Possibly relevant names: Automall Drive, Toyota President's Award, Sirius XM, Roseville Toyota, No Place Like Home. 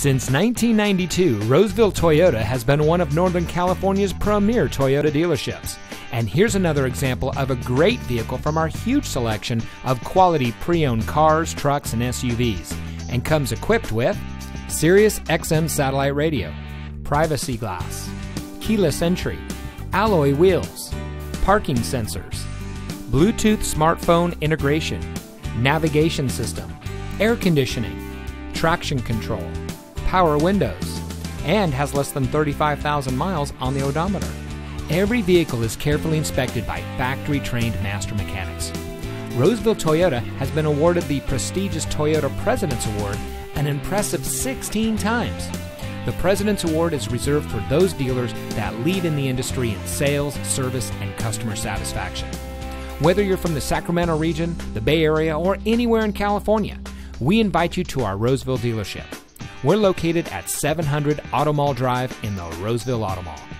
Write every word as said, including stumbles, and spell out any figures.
Since nineteen ninety-two, Roseville Toyota has been one of Northern California's premier Toyota dealerships. And here's another example of a great vehicle from our huge selection of quality pre-owned cars, trucks, and S U Vs. And comes equipped with Sirius X M satellite radio, privacy glass, keyless entry, alloy wheels, parking sensors, Bluetooth smartphone integration, navigation system, air conditioning, traction control, power windows, and has less than thirty-five thousand miles on the odometer. Every vehicle is carefully inspected by factory-trained master mechanics. Roseville Toyota has been awarded the prestigious Toyota President's Award an impressive sixteen times. The President's Award is reserved for those dealers that lead in the industry in sales, service, and customer satisfaction. Whether you're from the Sacramento region, the Bay Area, or anywhere in California, we invite you to our Roseville dealership. We're located at seven hundred Auto Mall Drive in the Roseville Auto Mall.